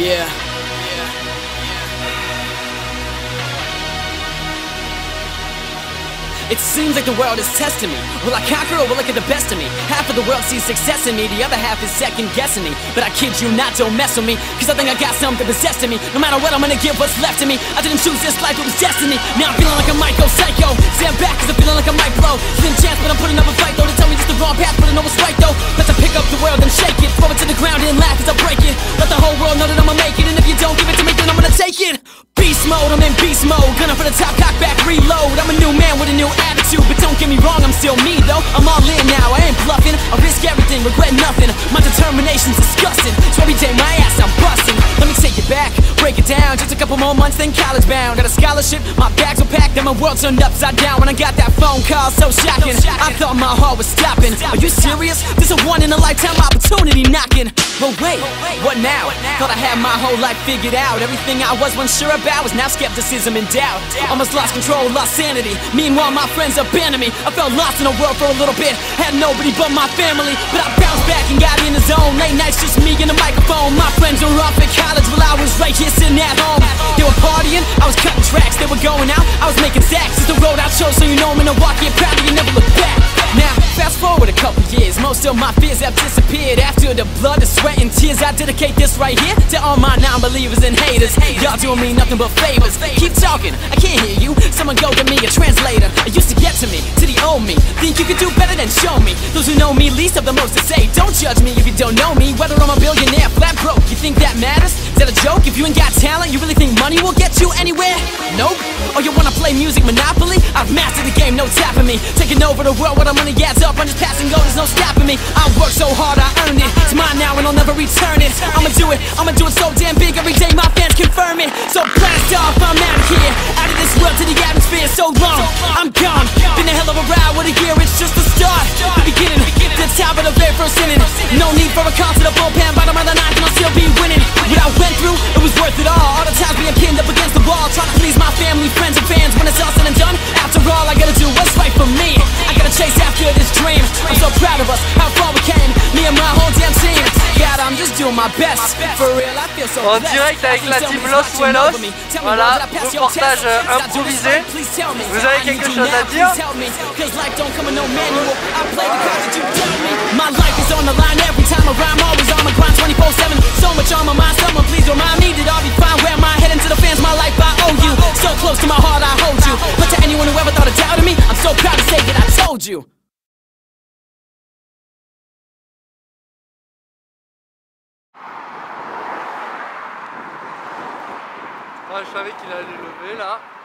It seems like the world is testing me. Will I conquer or will it get the best of me? Half of the world sees success in me, the other half is second guessing me. But I kid you not, don't mess with me, cause I think I got something possessed in me. No matter what, I'm gonna give what's left of me. I didn't choose this life, it was destiny. Now I'm feeling like I might go psycho. Stand back cause I'm feeling like I might blow. Slim chance but I'm putting up a fight though. They tell me it's the wrong path but I know it's right though. But to pick up the world and shake it, throw it to the ground and laugh as I break it. Let the whole world know that I'ma make it, and if you don't give it to me then I'm gonna take it. Beast mode, I'm in beast mode. Gunning for the top, cock back, reload. I'm a new man with a new attitude, but don't get me wrong, I'm still me though. I'm all in now, I ain't bluffing. I risk everything, regret nothing. My determination's disgusting, so every day my ass I'm busting. Let me take it back, break it down. Just a couple more months, then college bound. Got a scholarship, my bags were packed, and my world turned upside down when I got that phone call, so shocking. I thought my heart was stopping. Are you serious? This a one in a lifetime opportunity knocking. But wait, what now? Thought I had my whole life figured out. Everything I was once sure about was now skepticism and doubt. Almost lost control, lost sanity. Meanwhile, my friends abandoned me. I felt lost in the world for a little bit. Had nobody but my family, but I bounced back and got in the zone. Late nights, just me and the microphone. My friends were off at college while I was right here sitting at home. They were partying, I was cutting tracks. They were going out, I was making stacks. It's the road I chose, so you know I'm gonna walk it proudly and never look back. Now, fast forward a couple years, most of my fears have disappeared. After the blood, the sweat, and tears, I dedicate this right here to all my non-believers and haters. Y'all doing me nothing but favors. Keep talking, I can't hear you. Someone go get me a translator. It used to get to me, to the old me. Think you could do better than show me. Those who know me least have the most to say. Don't judge me if you don't know me. Whether I'm a billionaire, flat broke, you think that matters? Is that a joke? If you ain't got talent, you really think money will get you anywhere? Nope. Or you wanna play music Monopoly? I've mastered the game, no tapping me. Taking over the world, what I'm money adds up, I'm just passing go, there's no stopping me. I worked so hard, I earned it. It's mine now and I'll never return it. I'ma do it so damn big every day, my fans confirm it. So blast off, I'm out of here, out of this world to the atmosphere. So long, I'm gone. Been a hell of a ride, what a year, it's just the start. The beginning, the top of the very first inning. No need for a concert, a bullpen, bottom of the ninth and I'll still be winning. What I went through, it was worth it all. All the times being pinned up against the wall, trying to please my family, friends and fans. When it's all said and done, after all I gotta do what's right for me. I gotta chase after this dream. I'm so proud of us, how far we came, me and my whole damn team. God, I'm just doing my best. For real, I feel so blessed. En direct avec la team Los Huelos. Voilà, reportage improvisé. Vous avez quelque chose à dire? My life is on the line every time I rhyme, always on my grind 24/7. So much on my mind, someone please remind me that I'll be fine. Where am I heading? To the fans, my life I owe you. So close to my heart, I hold you. But to anyone who ever thought of doubting me, I'm so proud to say that I told you. Je savais qu'il allait lever là.